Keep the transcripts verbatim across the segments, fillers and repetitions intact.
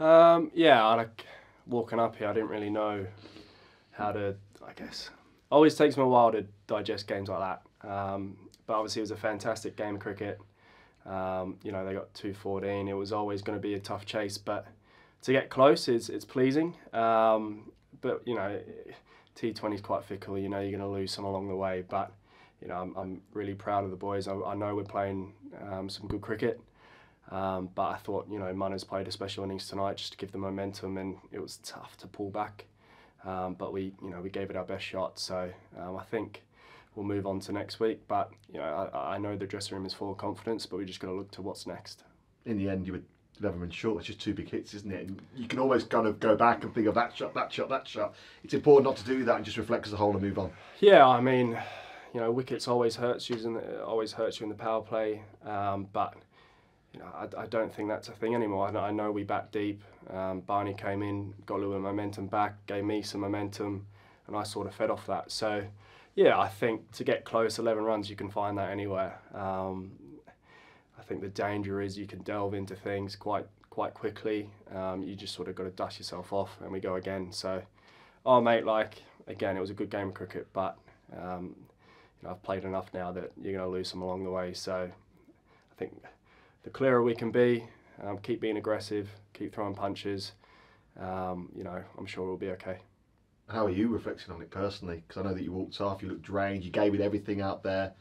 Um, yeah, I, like, walking up here, I didn't really know how to, I guess. Always takes me a while to digest games like that. Um, but obviously it was a fantastic game of cricket. Um, you know, they got two fourteen. It was always going to be a tough chase, but to get close is it's pleasing. Um, but, you know, T twenty is quite fickle. You know, you're going to lose some along the way, but, you know, I'm, I'm really proud of the boys. I, I know we're playing um, some good cricket. Um, but I thought, you know, Munro's played a special innings tonight just to give them momentum, and it was tough to pull back. Um, but we, you know, we gave it our best shot. So um, I think we'll move on to next week. But you know, I, I know the dressing room is full of confidence, but we just got to look to what's next. In the end, you were eleven men short, which is two big hits, isn't it? And you can always kind of go back and think of that shot, that shot, that shot. It's important not to do that and just reflect as a whole and move on. Yeah, I mean, you know, wickets always hurts you, and always hurts you in the power play, um, but. You know, I, I don't think that's a thing anymore. I, I know we backed deep. Um, Barney came in, got a little bit of momentum back, gave me some momentum, and I sort of fed off that. So, yeah, I think to get close, eleven runs, you can find that anywhere. Um, I think the danger is you can delve into things quite quite quickly. Um, you just sort of got to dust yourself off, and we go again. So, oh mate, like again, it was a good game of cricket, but um, you know, I've played enough now that you're going to lose some along the way. So, I think. The clearer we can be, um, keep being aggressive, keep throwing punches, um, you know, I'm sure we'll be okay. How are you reflecting on it personally? Because I know that you walked off, you looked drained, you gave it everything out there.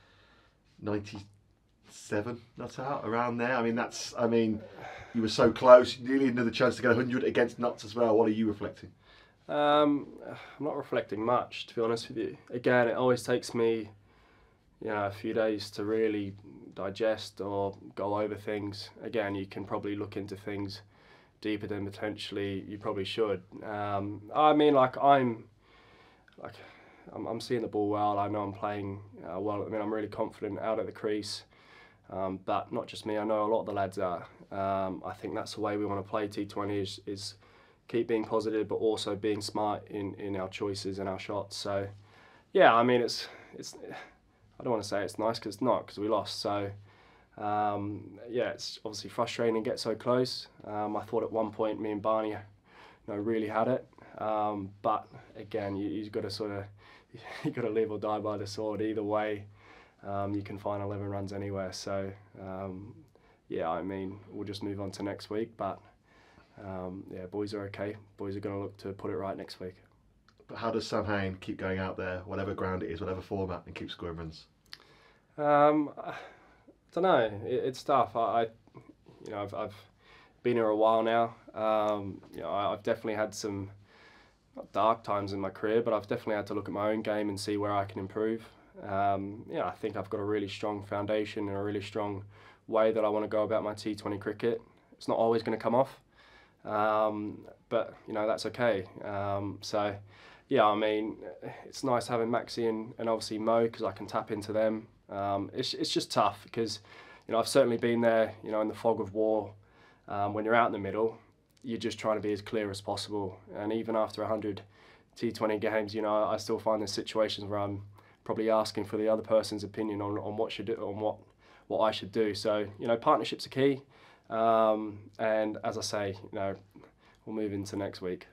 ninety-seven, not out, around there. I mean, that's, I mean, you were so close, nearly another chance to get a hundred against Notts as well. What are you reflecting? Um, I'm not reflecting much, to be honest with you. Again, it always takes me, you know, a few days to really digest or go over things. Again, you can probably look into things deeper than potentially you probably should. Um, I mean, like I'm, like I'm, I'm seeing the ball well. I know I'm playing uh, well. I mean, I'm really confident out at the crease. Um, but not just me. I know a lot of the lads are. Um, I think that's the way we want to play T twenty is, is keep being positive, but also being smart in in our choices and our shots. So, yeah, I mean, it's it's. I don't want to say it's nice because it's not, because we lost. So, um, yeah, it's obviously frustrating to get so close. Um, I thought at one point me and Barney, you know, really had it. Um, but again, you, you've got to sort of, you've got to live or die by the sword. Either way, um, you can find eleven runs anywhere. So, um, yeah, I mean, we'll just move on to next week. But um, yeah, boys are okay. Boys are going to look to put it right next week. But how does Sam Hain keep going out there, whatever ground it is, whatever format, and keep scoring runs? Um, I don't know. It, it's tough. I, I, you know, I've, I've been here a while now. Um, you know, I, I've definitely had some not dark times in my career, but I've definitely had to look at my own game and see where I can improve. Um, yeah, I think I've got a really strong foundation and a really strong way that I want to go about my T twenty cricket. It's not always going to come off, um, but you know that's okay. Um, so. Yeah, I mean, it's nice having Maxi and, and obviously Mo, because I can tap into them. Um, it's, it's just tough because, you know, I've certainly been there, you know, in the fog of war. Um, when you're out in the middle, you're just trying to be as clear as possible. And even after a hundred T twenty games, you know, I still find there's situations where I'm probably asking for the other person's opinion on, on what should do, on what, what I should do. So, you know, partnerships are key. Um, and as I say, you know, we'll move into next week.